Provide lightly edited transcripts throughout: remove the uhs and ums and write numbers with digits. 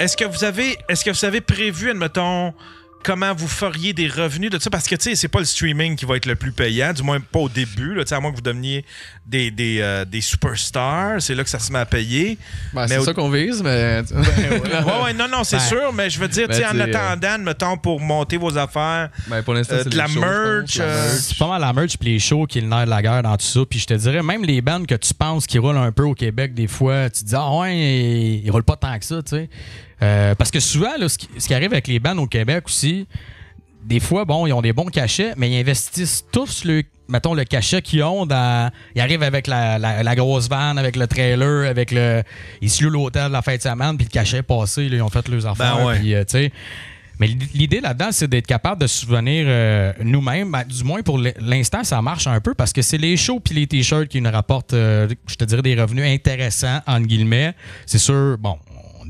Est-ce que vous avez prévu, admettons, comment vous feriez des revenus de ça? Parce que, tu sais, c'est pas le streaming qui va être le plus payant, du moins pas au début, là, à moins que vous deveniez des superstars, c'est là que ça se met à payer. Ben, c'est ça qu'on vise, mais... non, c'est sûr, mais je veux dire, en attendant, mettons, pour monter vos affaires, ben, pour l'instant, de la merch... C'est pas mal la merch puis les shows qui est le nerf de la guerre dans tout ça, puis je te dirais, même les bandes que tu penses qui roulent un peu au Québec, des fois, tu te dis « Ah ouais, ils roulent pas tant que ça, tu sais. » Parce que souvent, là, ce qui arrive avec les bands au Québec aussi, des fois, bon, ils ont des bons cachets, mais ils investissent tous le cachet qu'ils ont dans... Ils arrivent avec la grosse vanne, avec le trailer, avec le... Ils se louent l'hôtel de la fête de semaine, puis le cachet est passé, là, ils ont fait leurs affaires, ben ouais. Puis, tu sais... Mais l'idée là-dedans, c'est d'être capable de se souvenir nous-mêmes. Ben, du moins, pour l'instant, ça marche un peu parce que c'est les shows puis les T-shirts qui nous rapportent, je te dirais, des revenus intéressants, entre guillemets. C'est sûr, bon...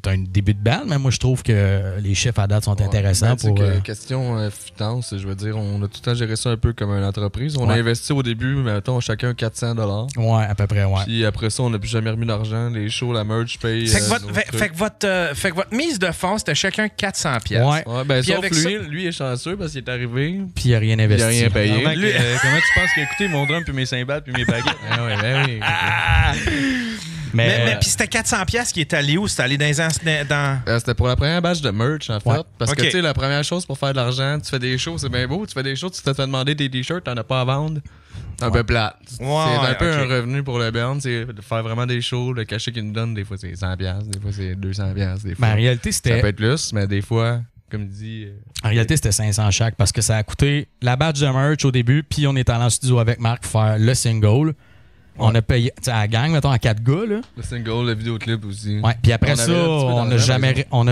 T'as un début de bande, mais moi, je trouve que les chiffres à date sont intéressants. Pour question finance, je veux dire, on a tout le temps géré ça un peu comme une entreprise. On a investi au début, mettons, chacun 400$. Ouais, à peu près, ouais. Puis après ça, on n'a plus jamais remis d'argent. Les shows, la merch, paye. Fait que votre mise de fonds, c'était chacun 400$. Ouais. Ouais, ben, sauf avec lui est chanceux parce qu'il est arrivé. Puis il n'a rien investi. Il n'a rien payé. Alors, lui... comment tu penses qu'il a coûté mon drum, puis mes cymbales, puis mes baguettes? Oui. Mais puis c'était 400$ qui est allé où? C'était allé dans... C'était pour la première batch de merch, en fait. Ouais. Parce que, tu sais, la première chose pour faire de l'argent, tu fais des shows, c'est bien beau. Tu fais des shows, tu te fais demander des t-shirts, t'en as pas à vendre. Un peu plate. C'est un peu un revenu pour le band, c'est de faire vraiment des shows, le cachet qu'ils nous donnent, des fois c'est 100$, des fois c'est 200$, des fois... Mais en réalité, c'était... Ça peut être plus, mais des fois... Comme dit, en réalité, c'était 500$ chaque parce que ça a coûté la batch de merch au début, puis on est allé en studio avec Marc pour faire le single. On a payé à la gang, mettons, à 4 gars. Là. Le single, le vidéoclip aussi. Ouais. Puis après ça, on n'a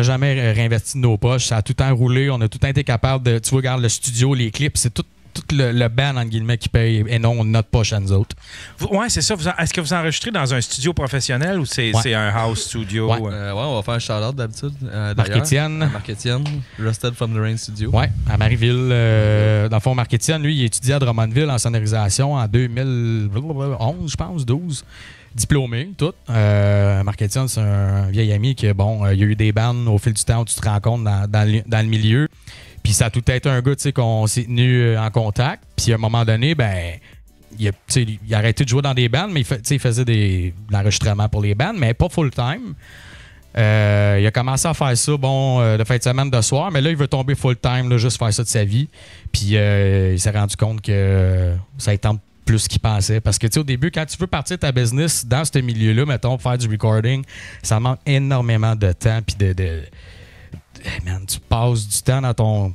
jamais réinvesti de nos poches. Ça a tout le temps roulé. On a tout le temps été capable de... Tu vois, regarde, le studio, les clips, c'est tout le band, entre guillemets, qui paye. Et non, notre poche à nous autres. Ouais, c'est ça. Est-ce que vous enregistrez dans un studio professionnel ou c'est un house studio? Ouais. On va faire un shout-out d'habitude. Marc-Étienne. Rusted from the Rain Studio. Ouais, à Maryville. Dans le fond, Marc-Étienne, lui, il étudie à Drummondville en sonorisation en 2011, je pense, 12. Diplômé, tout. Marc-Étienne, c'est un vieil ami qui, il y a eu des bandes au fil du temps où tu te rencontres dans le milieu. Puis ça a tout été un gars, tu sais, qu'on s'est tenu en contact. Puis à un moment donné, il a arrêté de jouer dans des bands, mais il faisait de l'enregistrement pour les bands, mais pas full-time. Il a commencé à faire ça, de fin de semaine, de soir, mais là, il veut tomber full-time, là, juste faire ça de sa vie. Puis il s'est rendu compte que ça étend plus qu'il pensait. Parce que, tu sais, au début, quand tu veux partir ta business dans ce milieu-là, mettons, faire du recording, ça manque énormément de temps, puis Man, tu passes du temps dans ton...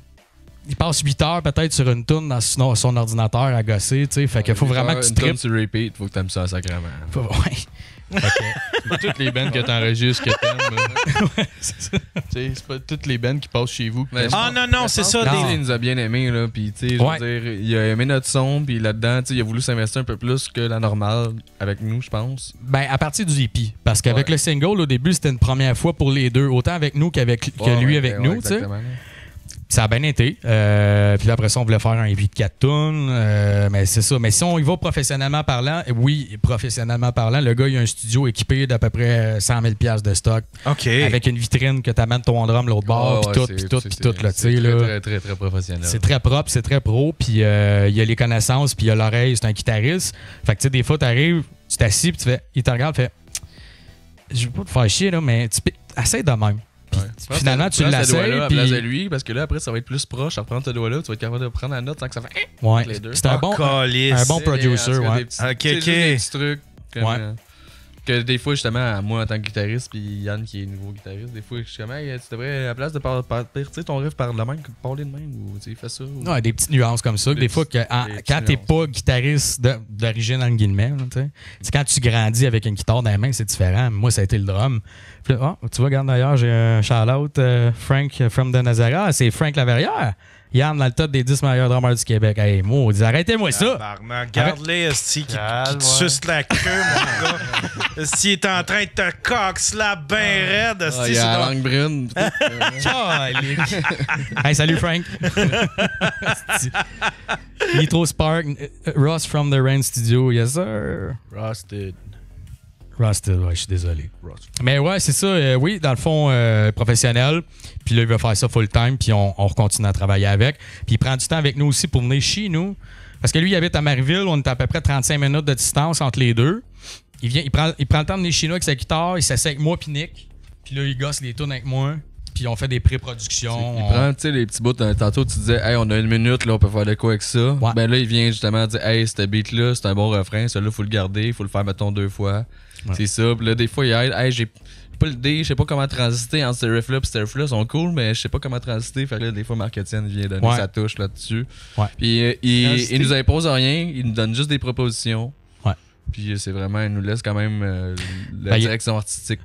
Il passe 8 heures peut-être sur une toune dans son ordinateur à gosser, tu sais. Fait que faut vraiment que tu tripes. Sur repeat, faut que t'aimes ça sacrément. Ouais. C'est pas toutes les bandes que t'enregistres que t'aimes. Ouais, c'est ça. C'est pas toutes les bandes qui passent chez vous. Non, c'est ça. Il nous a bien aimé, là. Puis, tu sais, je veux dire, il a aimé notre son, puis là-dedans, tu sais, il a voulu s'investir un peu plus que la normale avec nous, je pense. Ben, à partir du EP. Parce qu'avec le single, au début, c'était une première fois pour les deux. Autant avec nous que lui avec nous, tu sais. Ça a bien été. Puis là, après ça, on voulait faire un EP de 4 tunes. Mais c'est ça. Mais si on y va professionnellement parlant, le gars, il a un studio équipé d'à peu près 100 000$ de stock. OK. Avec une vitrine que tu amènes ton drum l'autre bord, puis tout. C'est très professionnel. C'est très propre, c'est très pro. Puis il y a les connaissances, puis il y a l'oreille. C'est un guitariste. Fait que tu sais, des fois, tu arrives, tu t'assis, puis il te regarde, fait « Je veux pas te faire chier, là, mais essaie de même. » Ouais. Finalement, tu l'essayes. À place de lui, parce que là, après, ça va être plus proche. À prendre ce doigt-là, tu vas être capable de prendre la note sans que ça fait. Ouais. C'est un bon producer. Ouais. Des petits trucs. Comme, ouais. Que des fois, justement, moi en tant que guitariste, puis Yann qui est nouveau guitariste, des fois, je suis comme, tu devrais, à la place de partir ton riff par de même, parler de même, ou tu fais ça. Ou... Ouais, des petites nuances comme ça. Des fois, quand t'es pas guitariste d'origine, entre guillemets, c'est quand tu grandis avec une guitare dans la main, c'est différent. Moi, ça a été le drum. Puis, tu vois, regarde d'ailleurs, j'ai un shout-out, Frank from the Nazara, c'est Frank Laverrière. Yann dans le top des 10 meilleurs drummers du Québec. Hey, maudit, arrêtez-moi ça! Regarde-les, Esti, qui suce la queue, mon gars. Esti est en train de te cox-slap ben raide, Esti. Il y a la langue brune. Hey, salut, Frank. Nitro Spark, Ross from the Rain Studio. Yes, sir. Rusted. Rusted, ouais, je suis désolé. Rusted. Mais ouais, c'est ça. Oui, dans le fond, professionnel. Puis là, il va faire ça full-time, puis on continue à travailler avec. Puis il prend du temps avec nous aussi pour venir chez nous. Parce que lui, il habite à Maryville. On est à peu près 35 minutes de distance entre les deux. Il vient, il prend le temps de venir chez nous avec sa guitare. Il s'assied avec moi, puis Nick. Puis là, il gosse les tunes avec moi. Puis on fait des pré-productions. Il prend, tu sais, les petits bouts. Tantôt, tu disais, hey, on a une minute, là, on peut faire de quoi avec ça. Ouais. Ben là, il vient justement dire, hey, ce beat-là, c'est un bon refrain. Celui-là, faut le garder. Il faut le faire, mettons, 2 fois. Ouais. C'est ça. Puis là, des fois, il aide, hey, j'ai pas l'idée, je sais pas comment transiter entre ces riffs-là et ces riffs-là. Ils sont cool, mais je sais pas comment transiter. Fait que là, des fois, Marc-Étienne vient donner sa touche là-dessus. Ouais. Puis il nous impose rien. Il nous donne juste des propositions. Puis c'est vraiment, il nous laisse quand même la direction artistique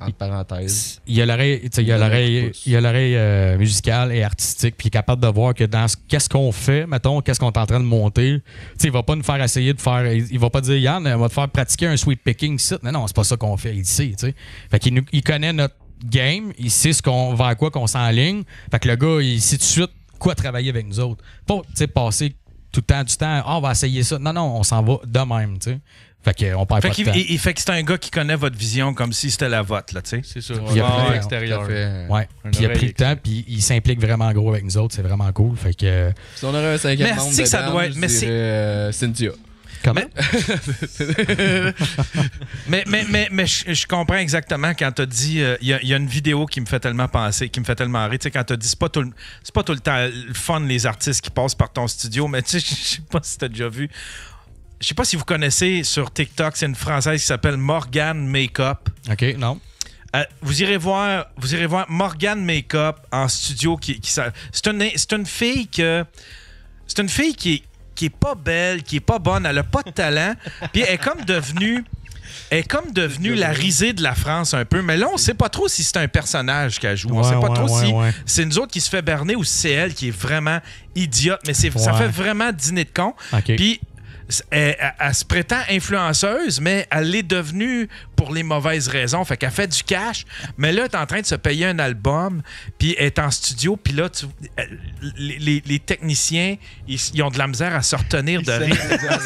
entre parenthèses. Il y a l'oreille musicale et artistique, puis il est capable de voir que dans qu'est-ce qu'on fait, mettons, qu'est-ce qu'on est en train de monter. T'sais, il va pas nous faire essayer de faire. Il va pas dire, Yann, on va te faire pratiquer un sweep picking ici. Non, non, c'est pas ça qu'on fait ici. T'sais. Fait qu'il connaît notre game, il sait vers quoi qu'on s'enligne. Fait que le gars, il sait tout de suite quoi travailler avec nous autres. Pas passer tout le temps du temps, on va essayer ça. Non, non, on s'en va de même, tu sais. Fait qu'on perd pas de temps. Fait que c'est un gars qui connaît votre vision comme si c'était la vôtre, là, tu sais. C'est sûr. Il a pris l'extérieur. Ouais. Puis il a pris le temps, puis il s'implique vraiment gros avec nous autres. C'est vraiment cool. Fait que... Si on aurait un 5e membre dedans, ça doit être... Cynthia. Comment? Mais je comprends exactement quand tu as dit... Il y a une vidéo qui me fait tellement penser, qui me fait tellement rire. Tu sais, quand tu as dit, c'est pas tout le temps le fun, les artistes qui passent par ton studio, mais tu sais, je sais pas si tu as déjà vu. Je sais pas si vous connaissez sur TikTok, c'est une Française qui s'appelle Morgane Makeup. OK, non. Vous irez voir Morgane Makeup en studio. C'est une fille que... C'est une fille qui est pas belle, qui est pas bonne, elle a pas de talent, puis elle est comme devenue la risée de la France un peu. Mais là, on sait pas trop si c'est un personnage qu'elle joue. On sait pas trop si c'est nous autres qui se fait berner ou si c'est elle qui est vraiment idiote. Mais ça fait vraiment dîner de con. Okay. Puis elle se prétend influenceuse, mais elle l'est devenue pour les mauvaises raisons. Fait qu'elle fait du cash, mais là, elle est en train de se payer un album, puis elle est en studio, puis là, les techniciens, ils ont de la misère à se retenir de rire.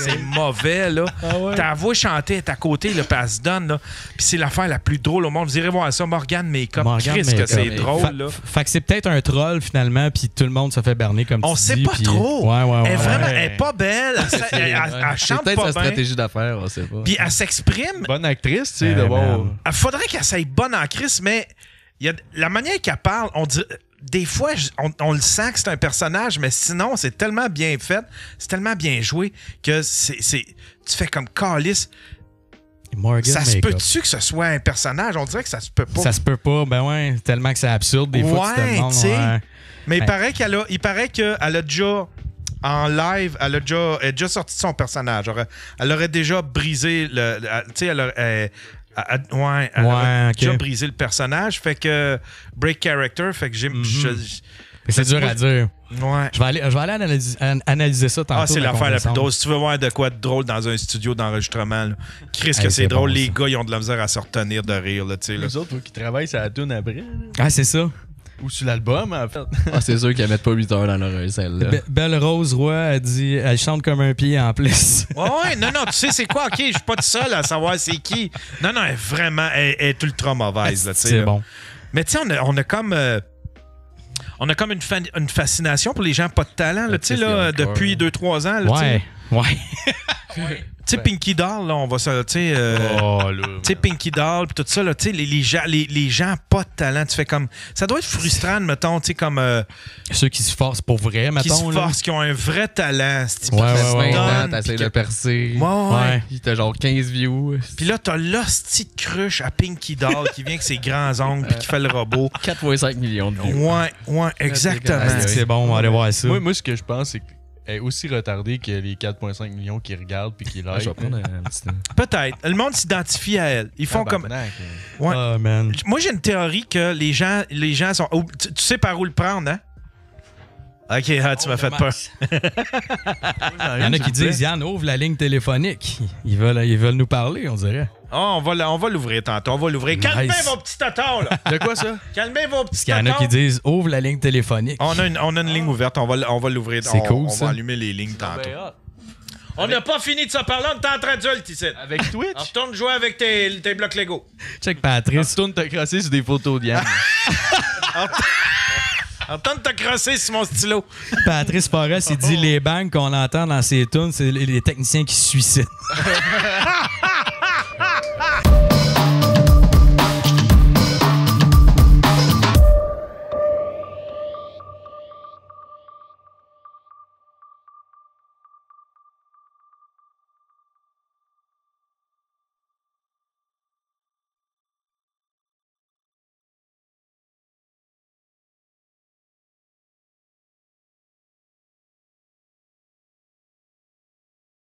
C'est mauvais, là. Ah ouais. Ta voix chantée est à côté, là, puis elle se donne, là. Puis c'est l'affaire la plus drôle au monde. Vous irez voir ça, Morgane Makeup. Christ, que c'est drôle, là. Fait que c'est peut-être un troll, finalement, puis tout le monde se fait berner comme ça. On sait pas trop. Ouais, elle est pas belle. Elle chante pas bien. C'est peut-être sa stratégie d'affaires, on sait pas. Puis elle s'exprime. Bonne actrice, tu sais, Il faudrait qu'elle soit bonne en crise, mais la manière qu'elle parle, on dirait... Des fois, on le sent que c'est un personnage, mais sinon, c'est tellement bien fait, c'est tellement bien joué que tu fais comme calice. Ça se peut-tu que ce soit un personnage? On dirait que ça se peut pas. Ça se peut pas, ben ouais, tellement que c'est absurde. Des fois, tu te demandes, mais il paraît qu'elle a déjà... En live, elle a déjà sorti de son personnage. Elle aurait déjà brisé le... Elle aurait déjà brisé le personnage. Fait que... Break character, fait que j'ai... C'est dur à dire. Ouais. Je vais aller analyser ça tantôt. C'est l'affaire la plus drôle. Si tu veux voir de quoi de drôle dans un studio d'enregistrement, Christ que c'est drôle. Les gars, ils ont de la misère à se retenir de rire. Les autres qui travaillent, ça la tourne après. Ah, c'est ça. Ou sur l'album, en fait. Ah, c'est sûr qu'elle mettent pas 8 heures dans l'oreille, celle-là. Belle Rose Roy, elle dit, elle chante comme un pied en plus. Non, tu sais, c'est quoi? OK, je suis pas tout seul à savoir c'est qui. Non, elle est vraiment, elle est ultra mauvaise, là, tu sais. C'est bon. Mais tu sais, on a comme une fascination pour les gens pas de talent, là, tu sais, là, depuis 2-3 ans, là, ouais. Tu sais, Pinky Doll, là, on va ça, tu sais, Pinky Doll, puis tout ça, là, tu sais, les gens pas de talent, tu fais comme... Ça doit être frustrant, mettons, tu sais, comme... Ceux qui se forcent pour vrai, mettons, qui ont un vrai talent. Ouais, t'essayes de percer. Ouais. Puis t'as genre 15 views. Puis là, t'as l'hostie de cruche à Pinky Doll qui vient avec ses grands ongles puis qui fait le robot. 4,5 millions de views. Ouais, exactement. C'est bon, on va aller voir ça. Moi, ce que je pense, c'est que... est aussi retardée que les 4,5 millions qui regardent puis qui like. Peut-être. Le monde s'identifie à elle. Ils font comme... Ouais. Oh, man. Moi, j'ai une théorie que les gens sont... Oh, tu sais par où le prendre, hein? OK, tu m'as fait peur. Il y en a qui disent, Yann, ouvre la ligne téléphonique. Ils veulent nous parler, on dirait. Oh, on va l'ouvrir tantôt. On va l'ouvrir. Calmez vos petits tatons, là. De quoi, ça? Calmez vos petits tatons. Il y en a qui disent, ouvre la ligne téléphonique. On a une ligne ouverte. On va l'ouvrir. C'est cool, ça. On va allumer les lignes tantôt. On n'a pas fini de se parler, on est en train d'adulte ici. Avec Twitch? On retourne jouer avec tes blocs Lego. Check Patrice. On retourne te crosser sur des photos d'Yann. On retourne te crosser sur mon stylo. Patrice Forest, il dit les bangs qu'on entend dans ses tunes, c'est les techniciens qui se suicident.